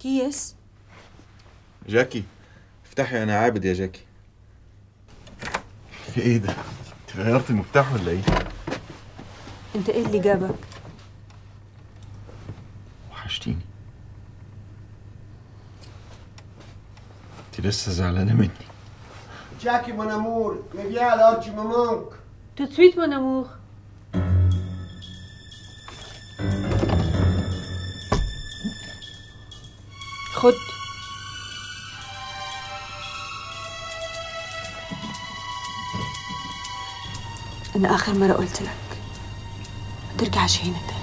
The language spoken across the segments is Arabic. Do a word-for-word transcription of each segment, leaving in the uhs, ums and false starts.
كيس؟ جاكي افتحي، انا عابد يا جاكي. ايه ده؟ انت غيرتي المفتاح ولا ايه؟ انت ايه اللي جابك؟ وحشتيني. انت لسه زعلانه مني. جاكي مون امور، ميفيا لارجي مامانك. توت سويت مون امور. خد. أنا آخر مرة قلت لك ما ترجعش هنا تاني.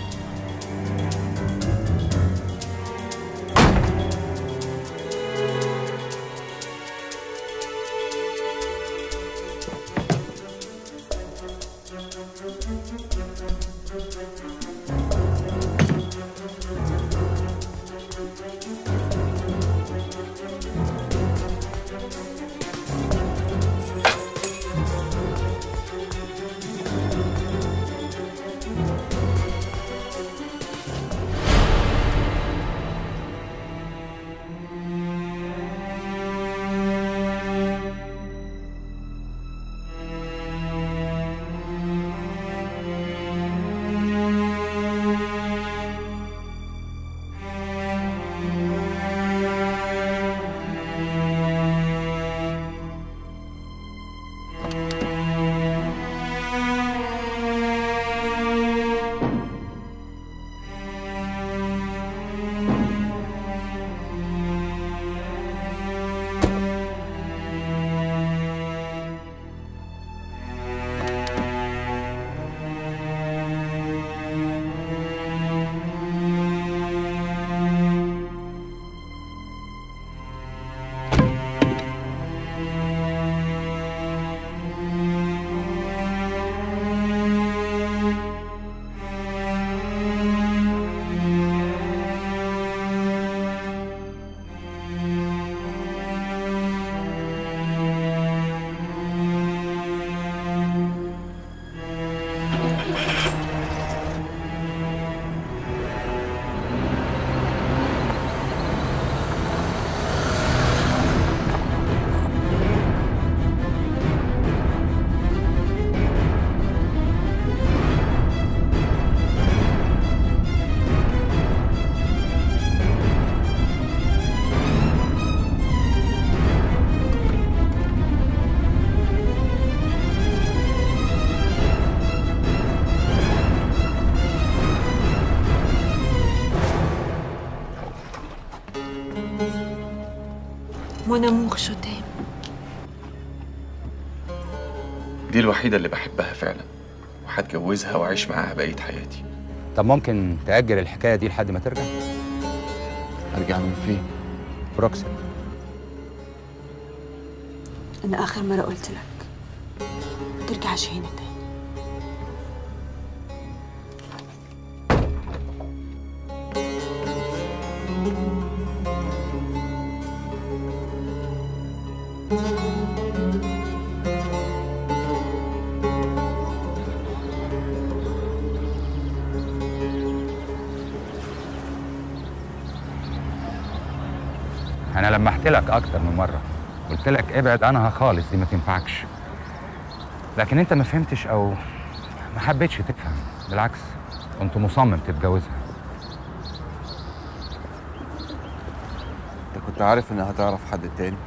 مون امور شتام، دي الوحيدة اللي بحبها فعلا وهتجوزها واعيش معاها بقية حياتي. طب ممكن تأجل الحكاية دي لحد ما ترجع؟ أرجع من فين؟ بروكسل. أنا آخر مرة قلت لك ما ترجعش هنا تاني. أنا لمحت لك أكتر من مرة، قلت لك ابعد عنها خالص، دي ما تنفعكش. لكن أنت ما فهمتش أو ما حبيتش تفهم، بالعكس كنت مصمم تتجوزها. أنت كنت عارف إنها هتعرف حد تاني؟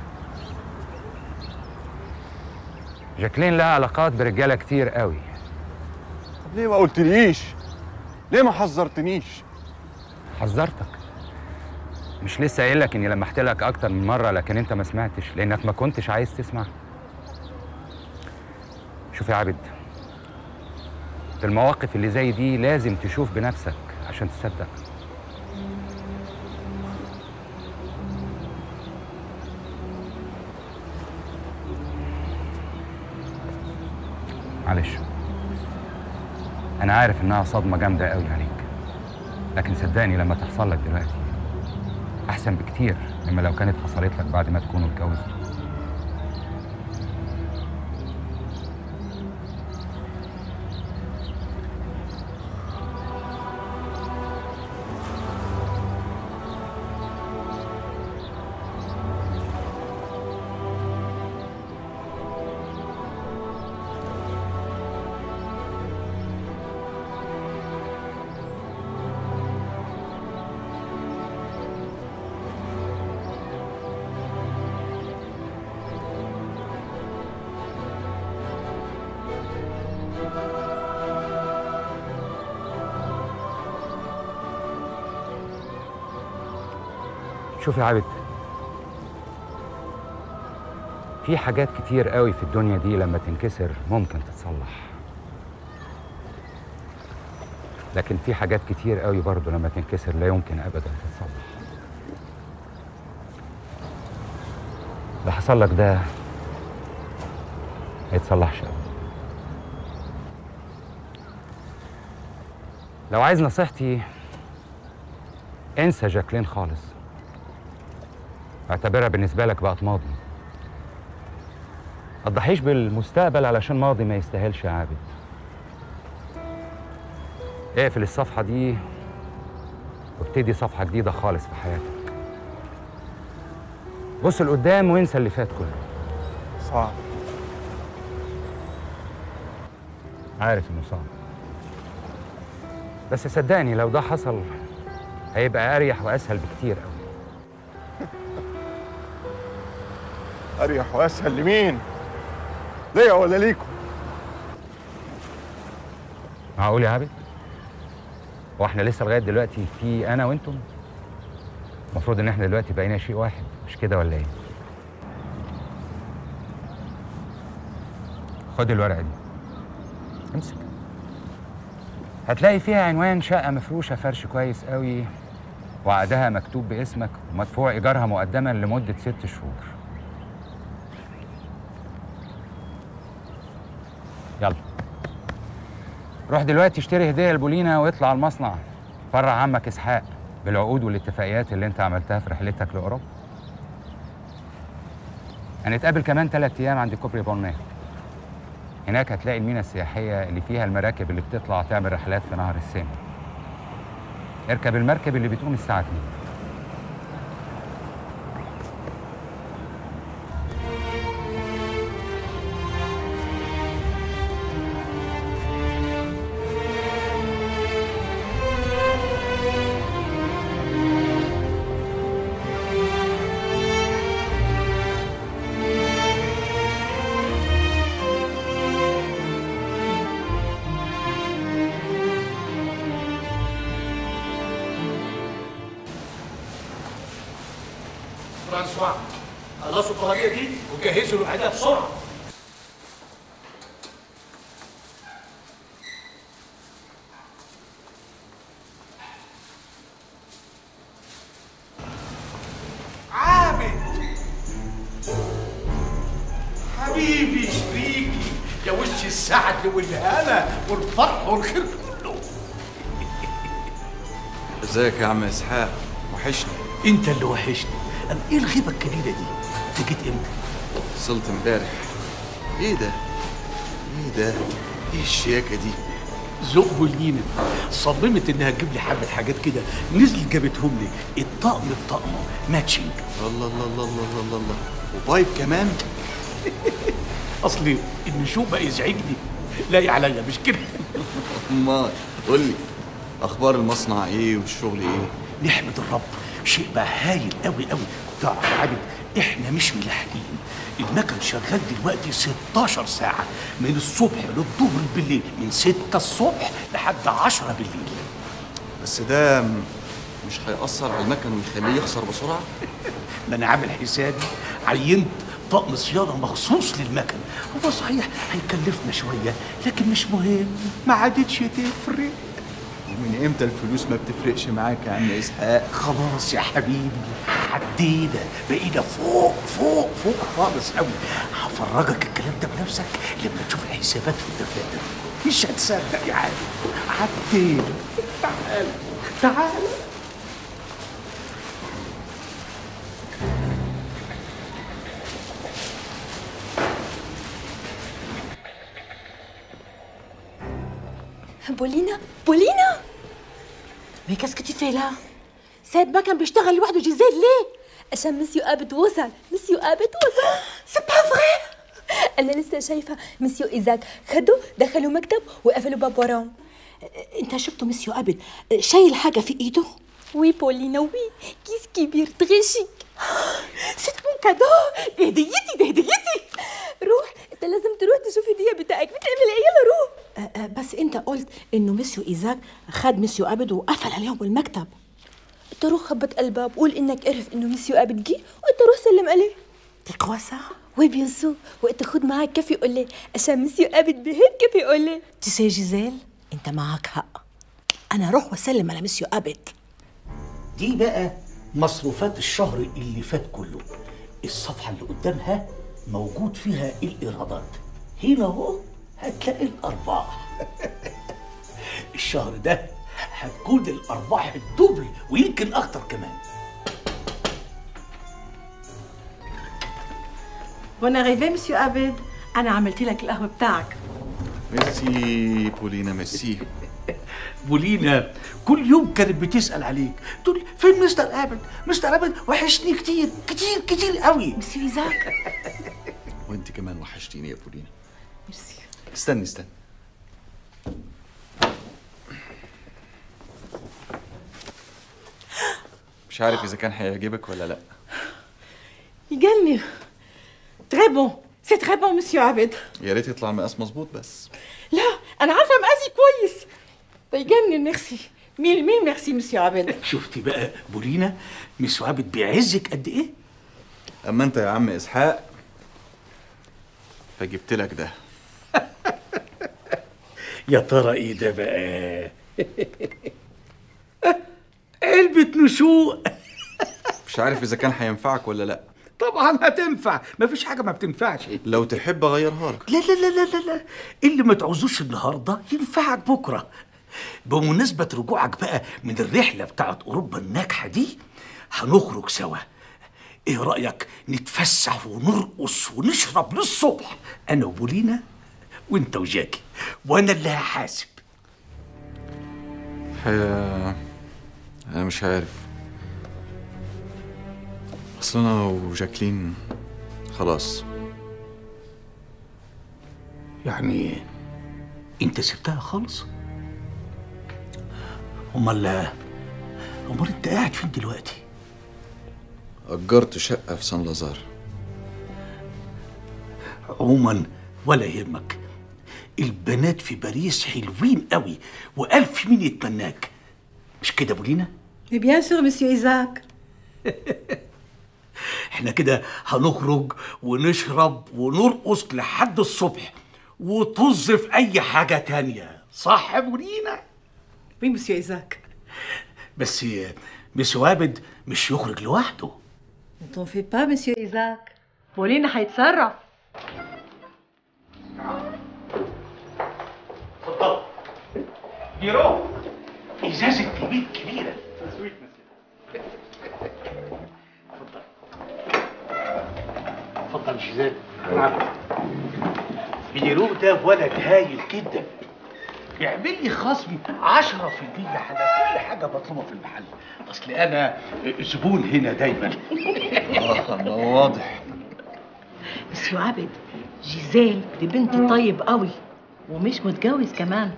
جاكلين لها علاقات برجالة كتير قوي. طب ليه ما قلتليش؟ ليه ما حذرتنيش؟ حذرتك. مش لسه قايل لك اني لمحت لك اكتر من مره لكن انت ما سمعتش لانك ما كنتش عايز تسمع. شوف يا عابد، في المواقف اللي زي دي لازم تشوف بنفسك عشان تصدق. معلش، انا عارف انها صدمه جامده قوي عليك، لكن صدقني لما تحصل لك دلوقتي أحسن بكتير مما لو كانت حصلت لك بعد ما تكونوا اتجوزتوا. شوف يا عابد، في حاجات كتير قوي في الدنيا دي لما تنكسر ممكن تتصلح، لكن في حاجات كتير قوي برضه لما تنكسر لا يمكن أبداً تتصلح. اللي حصل لك ده ما يتصلحش أبداً. لو عايز نصيحتي، انسى جاكلين خالص، اعتبرها بالنسبة لك بقت ماضي. ما تضحيش بالمستقبل علشان ماضي ما يستاهلش يا عابد. اقفل الصفحة دي وابتدي صفحة جديدة خالص في حياتك. بص لقدام وانسى اللي فات كله. صعب، عارف انه صعب، بس صدقني لو ده حصل هيبقى أريح وأسهل بكتير أوي. أريح وأسهل لمين؟ ليا ولا ليكم؟ معقول يا عابد؟ هو احنا لسه لغاية دلوقتي في أنا وأنتم؟ المفروض إن احنا دلوقتي بقينا شيء واحد، مش كده ولا إيه؟ خد الورقة دي، امسك، هتلاقي فيها عنوان شقة مفروشة فرش كويس قوي، وعقدها مكتوب باسمك ومدفوع إيجارها مقدماً لمدة ست شهور. يلا روح دلوقتي اشتري هدية لبولينا واطلع المصنع فرع عمك إسحاق بالعقود والاتفاقيات اللي أنت عملتها في رحلتك لأوروبا. هنتقابل كمان ثلاث أيام عند كوبري بورنيه. هناك هتلاقي المينا السياحية اللي فيها المراكب اللي بتطلع تعمل رحلات في نهر السين. اركب المركب اللي بتقوم الساعة اتنين. فرانسوا، خلصوا الطواجيع دي وجهزوا الوحدات بسرعه. عابد حبيبي شريكي، يا وش السعد والهنا والفرح والخير كله. ازيك يا عم اسحاق؟ وحشني. انت اللي وحشني. أم إيه الغيبة الجديدة دي؟ أنت جيت إمتى؟ وصلت إمبارح. إيه ده؟ إيه ده؟ إيه الشياكة دي؟ ذوق بولينا صممت إنها تجيب لي حبة حاجات كده، نزلت جابتهم لي، الطقم بطقمه ماتشنج. الله الله الله الله الله الله، وبايب كمان؟ أصلي النشوء بقى يزعجني، لاقي عليا مش كده؟ أمال قول لي أخبار المصنع إيه والشغل إيه؟ نحمد الرب، شيء بقى هايل قوي قوي. تعرف يا عابد، احنا مش ملاحقين، المكن شغال دلوقتي ستاشر ساعه من الصبح للظهر بالليل، من ستة الصبح لحد عشرة بالليل. بس ده مش هيأثر على المكن ويخليه يخسر بسرعه؟ ده انا عامل حسابي، عينت طقم صيانه مخصوص للمكن. هو صحيح هيكلفنا شويه لكن مش مهم، ما عادتش تفرق. من امتى الفلوس ما بتفرقش معاك يا عم اسحاق؟ خلاص يا حبيبي، عدينا، بقينا فوق فوق فوق خالص قوي. هفرجك الكلام ده بنفسك لما تشوف الحسابات في الدفاتر، مش هتصدق يا عم. عدينا. تعال تعال. بولينا بولينا، ما كاسكتي في لا سيد ما كان بيشتغل لوحده جزيل ليه؟ عشان مسيو عابد وصل، مسيو عابد وصل. سي با فري، انا لسه شايفه مسيو ايزاك خدوا دخلوا مكتب وقفلوا باب وراهم. انت شفتوا مسيو عابد شايل حاجه في ايده؟ وي بولينا وي، كيس كبير تري شيك. سي مون كادو، هديتي ده، هديتي. روح انت، لازم تروح تشوف الهديه بتاعك بتعمل ايه، يلا روح. بس انت قلت انه مسيو ايزاك خد مسيو عابد وقفل عليهم المكتب. قلت روح خبط الباب قول انك عرف انه مسيو عابد كي، وانت روح سلم عليه. تقوسا وي بيان سو، وانت خذ معك كافي قولي عشان مسيو عابد بهيك كافي قولي. تسي جيزيل انت معك حق، انا روح وسلم على مسيو عابد. دي بقى مصروفات الشهر اللي فات كله، الصفحه اللي قدامها موجود فيها الايرادات، هنا اهو هتلاقي الارباح. الشهر ده هتكون الارباح الدبل ويمكن اكتر كمان. بون اريفي مسيو عابد، انا عملت لك القهوه بتاعك. ميرسي بولينا، ميرسي. بولينا كل يوم كانت بتسال عليك، تقول فين مستر عابد؟ مستر عابد وحشني كتير كتير كتير قوي. ميرسي ليزاك. وانت كمان وحشتيني يا بولينا. ميرسي. استني استني. مش عارف اذا كان هيعجبك ولا لا. يجنن. تري بون، سي تري بون مسيو عابد. يا ريت يطلع المقاس مظبوط بس. لا، أنا عارفة مقاسي كويس. بيجنن. ميرسي، ميل ميل ميرسي مسيو عابد. شفتي بقى بولينا، مسيو عابد بيعزك قد إيه؟ أما أنت يا عم إسحاق فجبت لك ده. يا ترى إيه ده بقى؟ علبة نشوء. مش عارف إذا كان هينفعك ولا لأ. طبعا هتنفع، مفيش حاجه ما بتنفعش. لو تحب اغيرها لك. لا لا لا لا لا، اللي ما تعوزوش النهارده ينفعك بكره. بمناسبه رجوعك بقى من الرحله بتاعت اوروبا الناجحه دي، هنخرج سوا. ايه رايك نتفسح ونرقص ونشرب للصبح، انا وبولينا وانت وجاكي، وانا اللي هحاسب. الحقيقه انا مش عارف، اصل انا وجاكلين خلاص. يعني انت سبتها خالص؟ امال امال انت قاعد فين دلوقتي؟ اجرت شقه في سان لازار. عموما ولا يهمك، البنات في باريس حلوين قوي، والف مين يتمناك، مش كده بولينا؟ بيان سور مسيو ايزاك. احنا كده هنخرج ونشرب ونرقص لحد الصبح، وطز في اي حاجه تانيه، صح بولينا؟ وي مسيو ايزاك. بس مسيو عابد مش يخرج لوحده. نتون في با مسيو ايزاك، بولينا هيتصرف. اتفضل. جيرو ازازه كبير كبيره. اتفضل جيزان. بيديروه ده ولد هايل جدا، يعمل لي خصم عشرة بالمية على كل حاجه بطلبها في المحل، اصل انا زبون هنا دايما. اه واضح. مسيو عابد، جيزان دي بنت طيب قوي ومش متجوز كمان.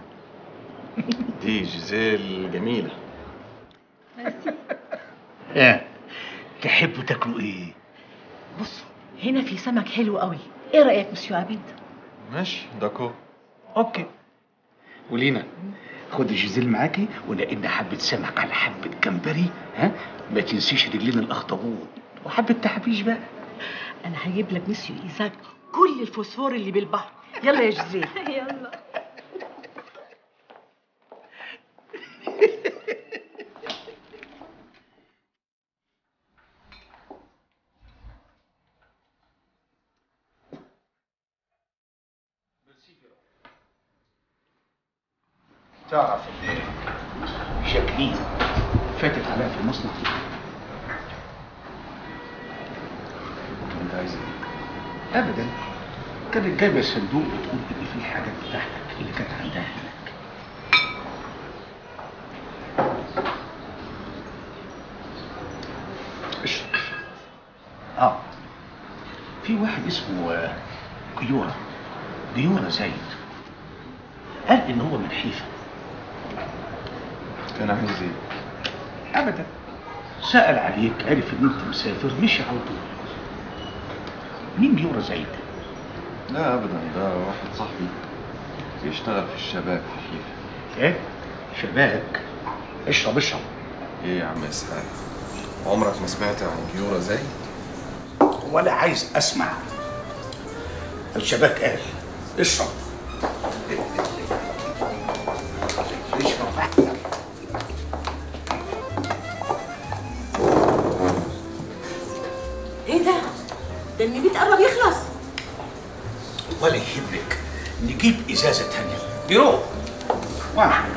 دي جيزان جميله. اه تحبوا تاكلوا ايه؟ بصوا هنا في سمك حلو قوي، ايه رايك مسيو عابد؟ ماشي داكو. اوكي ولينا، خدي جيزيل معاكي ونقلنا حبه سمك على حبه جمبري. ها ما تنسيش رجلينا الاخطبوط وحبه تحبيش بقى. انا هجيب لك مسيو ايزاك كل الفوسفور اللي بالبحر. يلا يا جيزيل. يلا. تعرف شاكلين فاتت عليها في المصنع. انت عايز ايه؟ ابدا، كانت جايبه الصندوق وتقول ان في الحاجات بتاعتك اللي كانت عندها هناك. اشرب. اه في واحد اسمه جيوره جيوره زايد، قال ان هو من حيفا. كان عايز ايه؟ ابدا، سأل عليك عرف ان انت مسافر مشي على طول. مين بيورا زايد؟ لا ابدا، ده واحد صاحبي بيشتغل في الشباك في حيفا. ايه؟ شباك؟ اشرب اشرب. ايه يا عم اسحاق؟ عمرك ما سمعت عن جيورة زايد؟ ولا عايز اسمع. الشباك قال اشرب. ايه ده؟ ده المبيت قرب يخلص. ولا يهمك، نجيب ازازه ثانيه. يروح. واحد.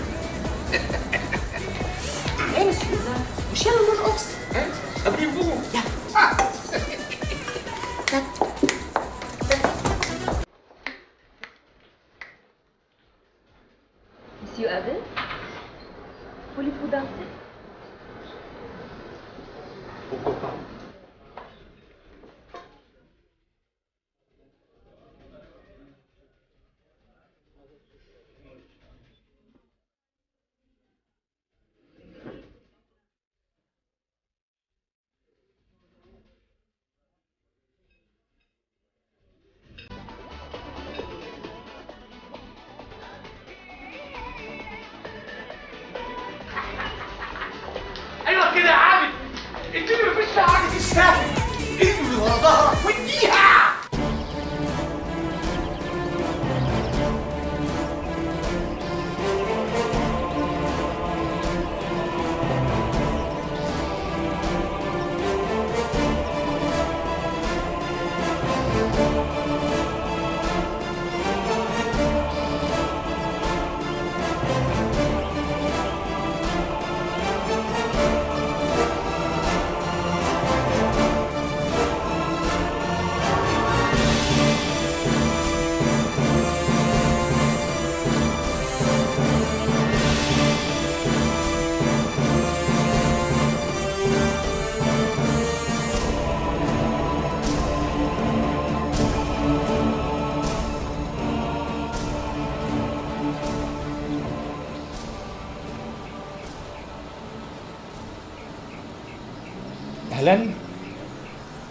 ايه مش ازازه؟ مش يلا نروح اوكس. ها؟ ابريل فوق. يلا. اهلا.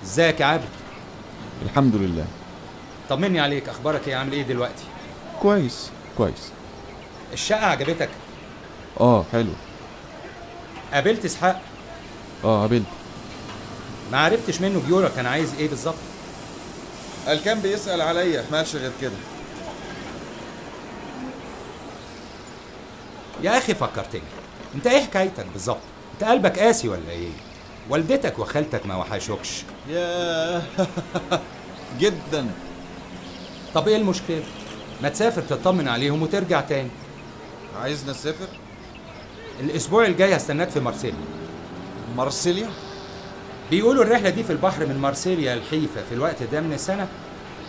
ازيك يا عابد؟ الحمد لله. طمني عليك، اخبارك ايه؟ عامل ايه دلوقتي؟ كويس كويس. الشقه عجبتك؟ اه حلو. قابلت اسحاق؟ اه قابلت. ما عرفتش منه جيورة كان عايز ايه بالظبط؟ قال كان بيسال عليا، مالش غير كده. يا اخي فكرتني، انت ايه حكايتك بالظبط؟ انت قلبك قاسي ولا ايه؟ والدتك وخالتك ما وحشوكش؟ ياه جدا. طب ايه المشكلة؟ ما تسافر تطمن عليهم وترجع تاني. عايزنا نسافر؟ الأسبوع الجاي هستناك في مارسيليا. مارسيليا؟ بيقولوا الرحلة دي في البحر من مارسيليا لحيفا في الوقت ده من السنة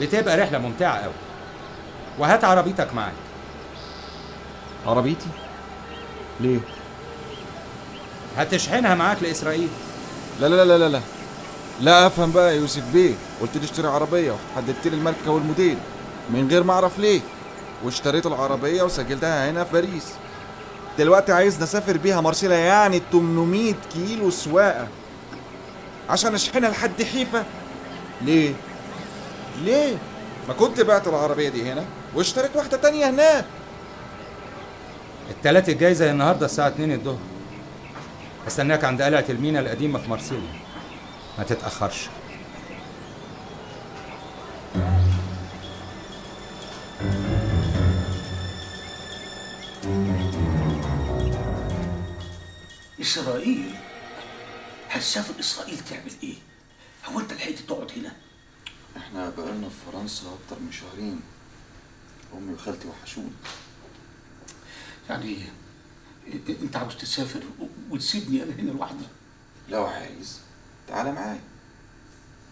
بتبقى رحلة ممتعة أوي. وهات عربيتك معاك. عربيتي؟ ليه؟ هتشحنها معاك لإسرائيل. لا لا لا لا لا لا افهم بقى يا يوسف بيه. قلت لي اشتري عربيه وحددت لي الماركه والموديل من غير ما اعرف ليه، واشتريت العربيه وسجلتها هنا في باريس. دلوقتي عايز نسافر بيها مارسيليا، يعني ثمانمية كيلو سواقه عشان اشحنها لحد حيفا. ليه ليه ما كنت بعت العربيه دي هنا واشتريت واحده تانية هناك؟ التلات الجاي زي النهارده الساعه اتنين الظهر هستناك عند قلعة المينا القديمة في مارسيليا، ما تتأخرش. إسرائيل؟ هتسافر إسرائيل تعمل إيه؟ هو أنت لحقت تقعد هنا؟ إحنا بقالنا في فرنسا أكتر من شهرين. أمي وخالتي وحشوني. يعني إيه؟ انت عاوز تسافر وتسيبني انا هنا لوحدي؟ لو عايز تعالى معايا.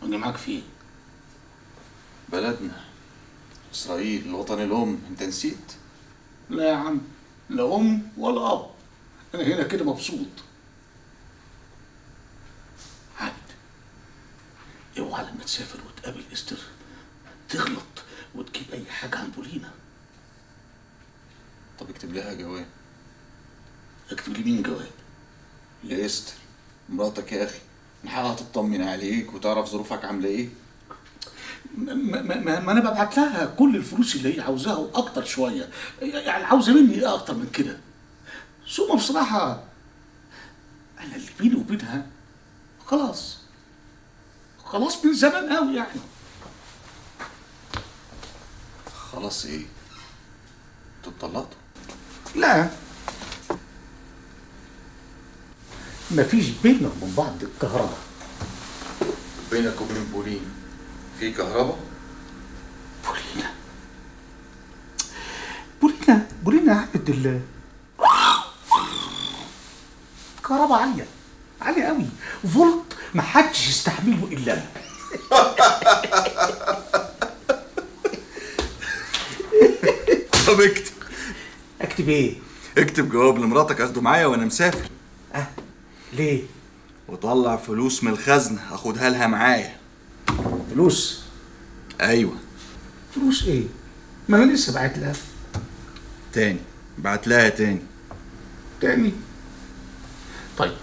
انا معاك فين؟ بلدنا اسرائيل، الوطن الام. انت نسيت؟ لا يا عم، لا ام ولا اب. انا هنا كده مبسوط. عاد اوعى لما تسافر وتقابل استر تغلط وتجيب اي حاجه عن بولينا. طب اكتب لها جواب. اكتب لي مين جواب؟ لاستر مراتك يا اخي، من حقها تطمن عليك وتعرف ظروفك عامله ايه. ما, ما, ما انا ببعت لها كل الفلوس اللي هي عاوزاها واكتر شويه، يعني عاوزه مني ايه اكتر من كده؟ ثم بصراحه انا اللي بيني وبينها خلاص خلاص من زمان قوي يعني. خلاص ايه؟ انتوا اتطلقتوا؟ لا مفيش بيننا وبين بعض كهرباء. بينك وبين بولين في كهرباء؟ بولينا بولينا بولينا يا عبد الله كهرباء عالية عالية قوي، فولت محدش يستحمله الا انا. طب اكتب. اكتب ايه؟ اكتب جواب لمراتك اخده معايا وانا مسافر. اه ليه؟ وطلع فلوس من الخزنه اخدها لها معايا. فلوس؟ ايوه. فلوس ايه؟ ما انا لسه بعت لها تاني. بعت لها تاني تاني؟ طيب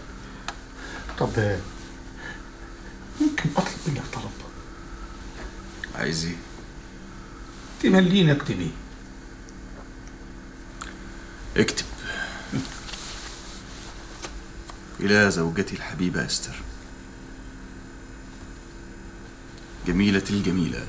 طب ممكن اطلب منك طلب. عايز ايه؟ تملينا. اكتب ايه؟ اكتب. إلى زوجتي الحبيبة أستر جميلة الجميلات،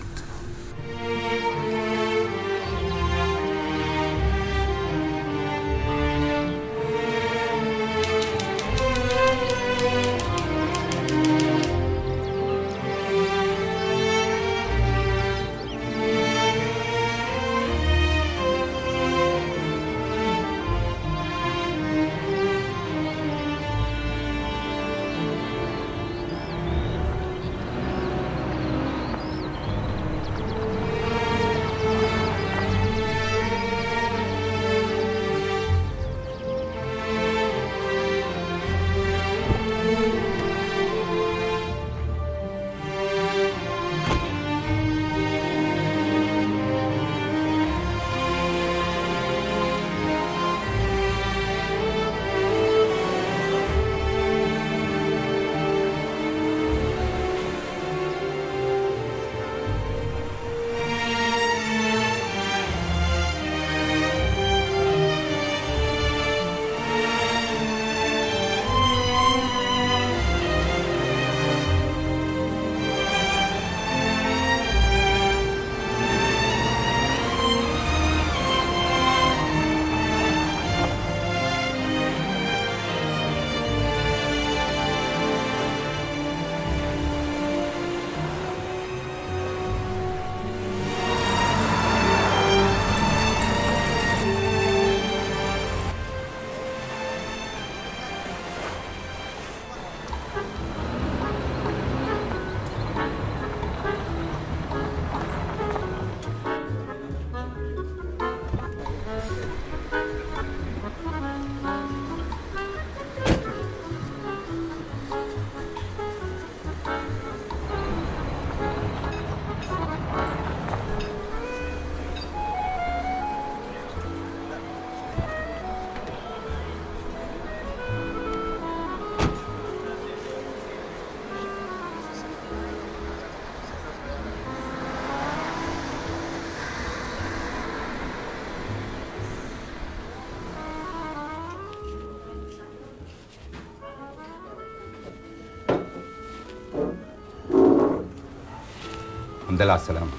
الحمد لله على السلامة.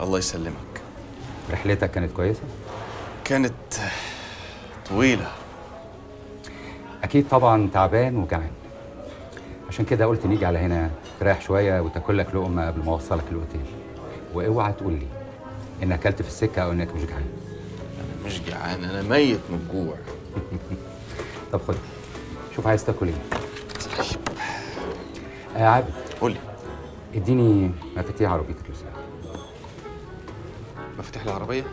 الله يسلمك. رحلتك كانت كويسة؟ كانت طويلة. أكيد طبعا تعبان وجعان. عشان كده قلت نيجي على هنا تريح شوية وتاكل لك لقمة قبل ما أوصلك الأوتيل. وأوعى تقول لي إنك أكلت في السكة أو إنك مش جعان. أنا مش جعان، أنا ميت من الجوع. طب خد شوف عايز تاكل إيه؟ آه عابد قول لي. اديني مفاتيح عربيتك لو سمحت. مفاتيح العربية؟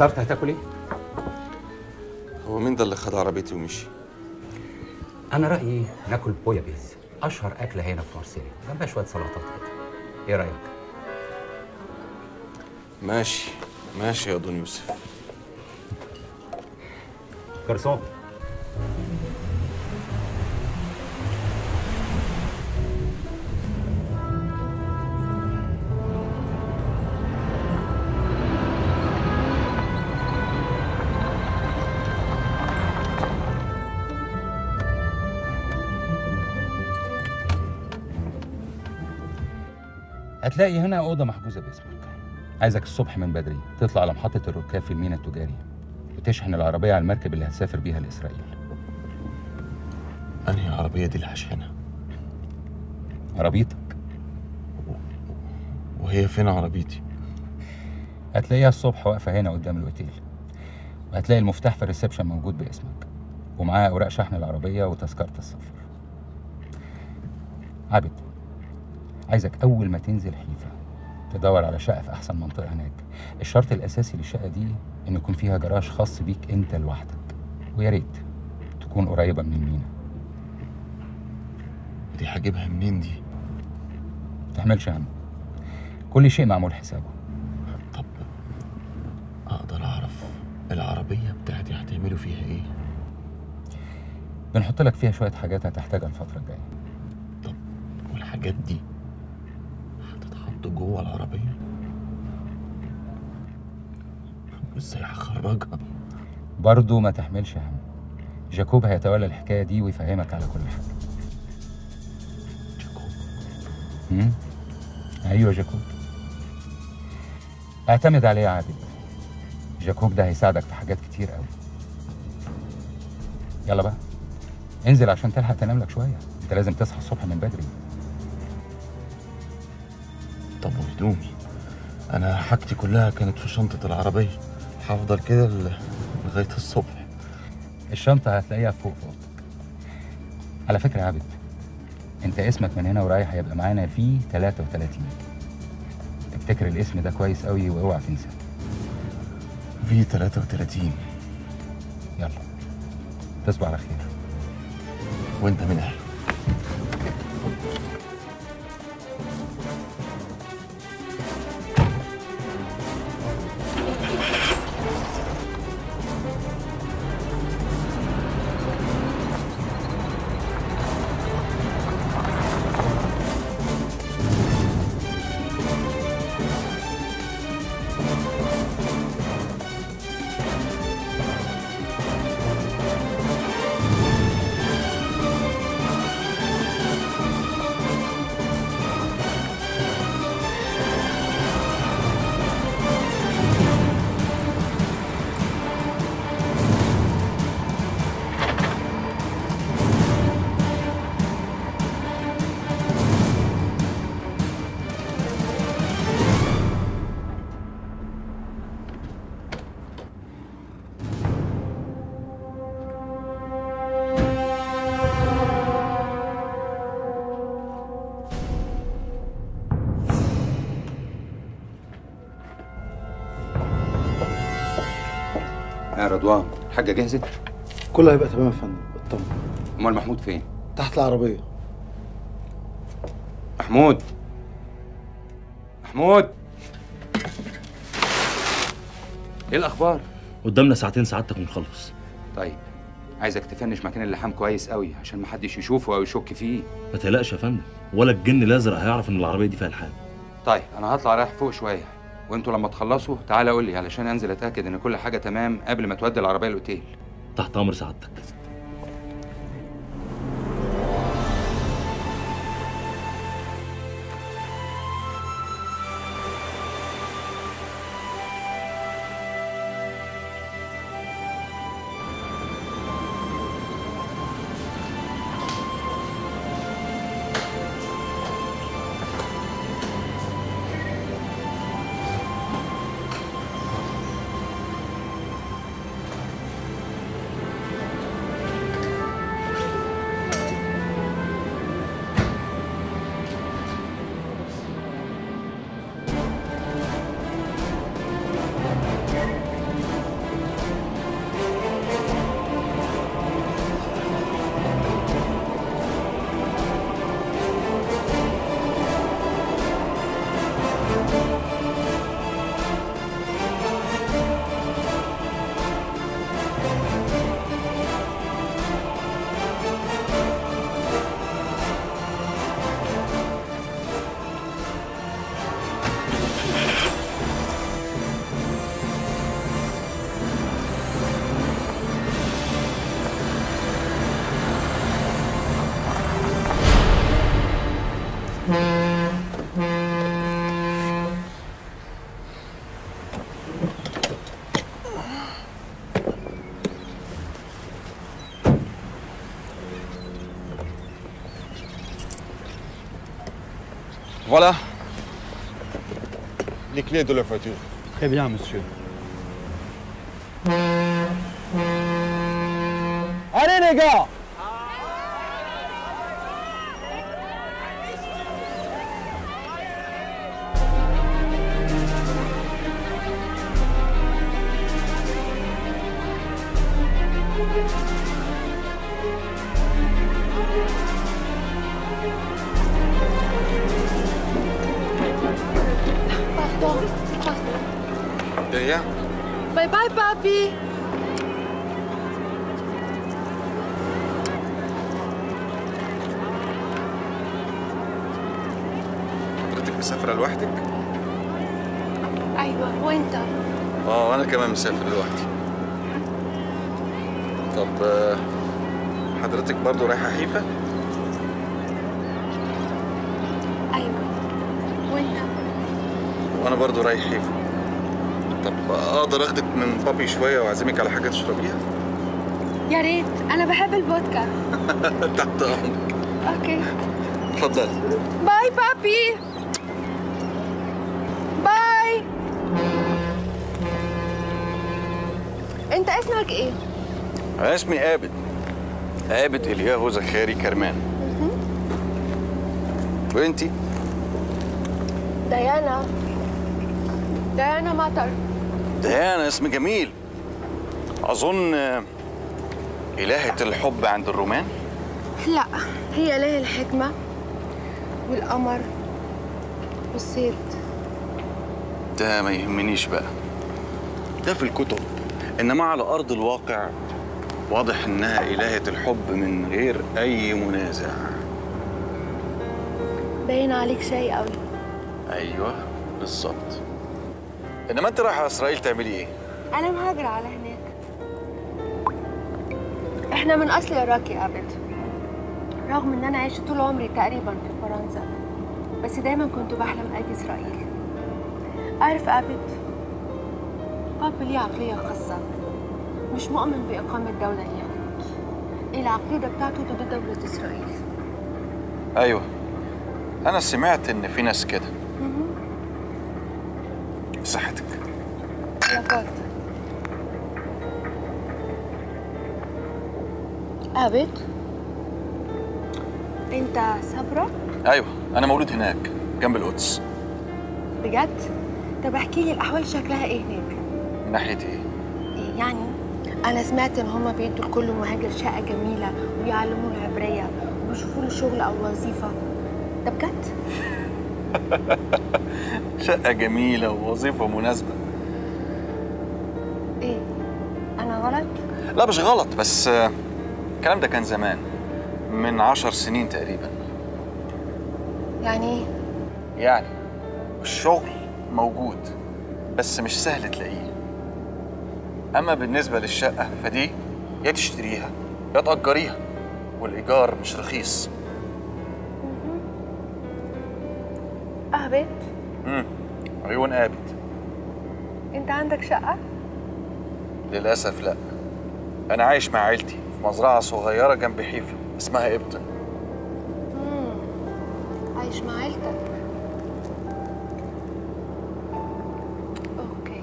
اخترت هتاكل ايه؟ هو مين ده اللي خد عربيتي ومشي؟ أنا رأيي ناكل بويابيز، أشهر أكلة هنا في مرسيليا، جنبها شوية سلطات كده. إيه رأيك؟ ماشي، ماشي يا دون يوسف. جرسون. هتلاقي هنا اوضه محجوزه باسمك. عايزك الصبح من بدري تطلع على محطه الركاب في الميناء التجاري وتشحن العربيه على المركب اللي هتسافر بيها لاسرائيل. انهي العربيه دي اللي هشحنها؟ عربيتك. وهي فين عربيتي؟ هتلاقيها الصبح واقفه هنا قدام الاوتيل، وهتلاقي المفتاح في الريسبشن موجود باسمك، ومعاه اوراق شحن العربيه وتذكره السفر. عابد، عايزك أول ما تنزل حيفا تدور على شقة في أحسن منطقة هناك. الشرط الأساسي للشقة دي إن يكون فيها جراج خاص بيك أنت لوحدك، ويا ريت تكون قريبة من الميناء. دي هجيبها منين دي؟ ما تحملش هم، كل شيء معمول حسابه. طب أقدر أعرف العربية بتاعتي هتعملوا فيها إيه؟ بنحط لك فيها شوية حاجات هتحتاجها الفترة الجاية. طب والحاجات دي جوه العربية؟ ازاي هخرجها؟ برضه ما تحملش هم، جاكوب هيتولى الحكاية دي ويفهمك على كل حاجة. جاكوب؟ امم ايوه جاكوب. اعتمد عليه يا عابد، جاكوب ده هيساعدك في حاجات كتير قوي. يلا بقى انزل عشان تلحق تنام لك شوية، انت لازم تصحى الصبح من بدري. طب وهدومي؟ أنا حاجتي كلها كانت في شنطة العربية، هفضل كده لغاية الصبح. الشنطة هتلاقيها فوق في أوضتك. على فكرة يا عابد، أنت اسمك من هنا ورايح هيبقى معانا فيه ثلاثة وثلاثين. افتكر الاسم ده كويس قوي وأوعى تنساه. في ثلاثة وثلاثين. يلا تصبح على خير. وأنت من أهلك. رضوان، الحاجة جهزت؟ كله هيبقى تمام يا فندم، اطمن. أمال محمود فين؟ تحت العربية. محمود، محمود، إيه الأخبار؟ قدامنا ساعتين سعادتك ونخلص. طيب، عايزك تفنش مكان اللحام كويس قوي عشان محدش يشوفه أو يشك فيه. ما تقلقش يا فندم، ولا الجن الأزرق هيعرف إن العربية دي فيها لحام. طيب، أنا هطلع رايح فوق شوية، وانتوا لما تخلصوا تعالى قول لي علشان انزل اتاكد ان كل حاجه تمام قبل ما تودي العربيه الاوتيل. تحت امر سعادتك. Voilà les clés de la voiture. Très bien, monsieur. Allez, les gars! Bye bye, papi. حضرتك مسافرة لوحدك؟ أيوة، وأنت؟ آه، أنا كمان مسافر لوحدي. طب حضرتك برضو رايحة حيفا؟ أيوة، وأنت؟ وأنا برضو رايح حيفا. طب اقدر اخدك من بابي شويه واعزمك على حاجه تشربيها؟ يا ريت، انا بحب الفودكا. تحت امرك. اوكي، اتفضلي. باي بابي. باي. انت اسمك ايه؟ انا اسمي عابد. عابد الياهو زكاري كرمان. وانتي؟ ديانا. ديانا مطر. ديانا اسم جميل. أظن إلهة الحب عند الرومان؟ لا، هي إله الحكمة والقمر والصيد. ده ما يهمنيش بقى، ده في الكتب، إنما على أرض الواقع واضح إنها إلهة الحب من غير أي منازع. باين عليك شيء قوي. أيوه بالظبط. إنما أنت رايحة إسرائيل تعملي إيه؟ أنا مهاجرة على هناك. إحنا من أصل إراقي يا عبد. رغم إن أنا عشت طول عمري تقريباً في فرنسا، بس دايماً كنت بحلم أجي إسرائيل. أعرف عبد، بابا ليه عقلية خاصة، مش مؤمن بإقامة دولة اليهود. العقيدة بتاعته ضد دولة إسرائيل. أيوه، أنا سمعت إن في ناس كده. صحتك يا فاطمة. عابد، انت صبرة؟ ايوه، انا مولود هناك جنب القدس. بجد؟ طب احكي لي، الاحوال شكلها ايه هناك؟ من ناحيه ايه؟ ايه يعني؟ انا سمعت ان هما بيدوا لكل مهاجر شقه جميله ويعلموه العبريه وبيشوفوا له شغل او وظيفه. ده بجد؟ شقة جميلة ووظيفة مناسبة. ايه؟ أنا غلط؟ لا مش غلط، بس الكلام ده كان زمان، من عشر سنين تقريبا. يعني ايه؟ يعني الشغل موجود بس مش سهل تلاقيه. أما بالنسبة للشقة فدي يا تشتريها يا تأجريها، والإيجار مش رخيص. عابد؟ امم عيون عابد. انت عندك شقة؟ للأسف لا، أنا عايش مع عيلتي في مزرعة صغيرة جنب حيفا اسمها إبطن. امم عايش مع عيلتك؟ أوكي.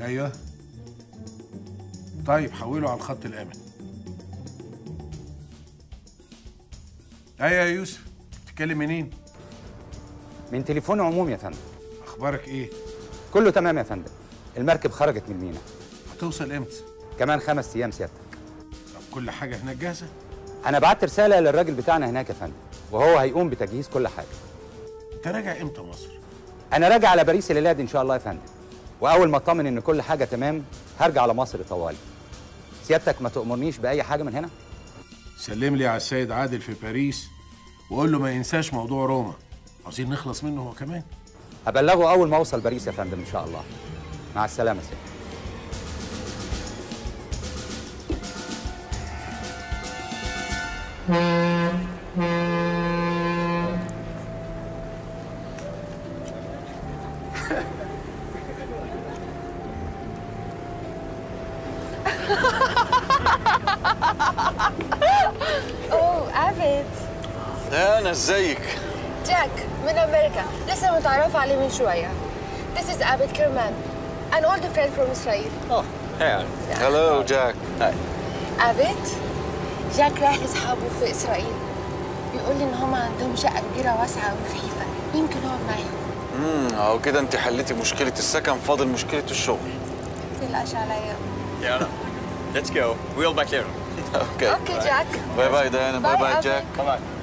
ايوه. طيب حوله على الخط الامن. ايوه يا يوسف، بتتكلم منين؟ من تليفون عموم يا فندم. اخبارك ايه؟ كله تمام يا فندم. المركب خرجت من الميناء. هتوصل امتى؟ كمان خمس ايام سيادتك. طب كل حاجه هناك جاهزه؟ انا بعت رساله للراجل بتاعنا هناك يا فندم، وهو هيقوم بتجهيز كل حاجه. انت راجع امتى مصر؟ انا راجع على باريس الليله دي ان شاء الله يا فندم. وأول ما أطمن إن كل حاجة تمام هرجع على مصر طوالي. سيادتك ما تؤمرنيش بأي حاجة من هنا؟ سلم لي على السيد عادل في باريس وقول له ما ينساش موضوع روما، عاوزين نخلص منه هو كمان. هبلغه أول ما أوصل باريس يا فندم إن شاء الله. مع السلامة سيادتك. اوه عابد، انا ازيك؟ جاك من امريكا، لسه متعرف عليه من شويه. This is عابد كرمان, an old friend from Israel. Oh, hey. Hello, Jack. Hi. عابد، جاك رايح لاصحابه في اسرائيل. بيقول لي ان هم عندهم شقه كبيره واسعه وفخيفه، يمكن اقعد معاهم. امم اهو كده انت حليتي مشكله السكن، فاضل مشكله الشغل. ما تقلقش عليا. يلا. Let's go. We'll back here. Okay. Okay, Jack. Bye bye, Diana. Bye bye, Jack. Come on.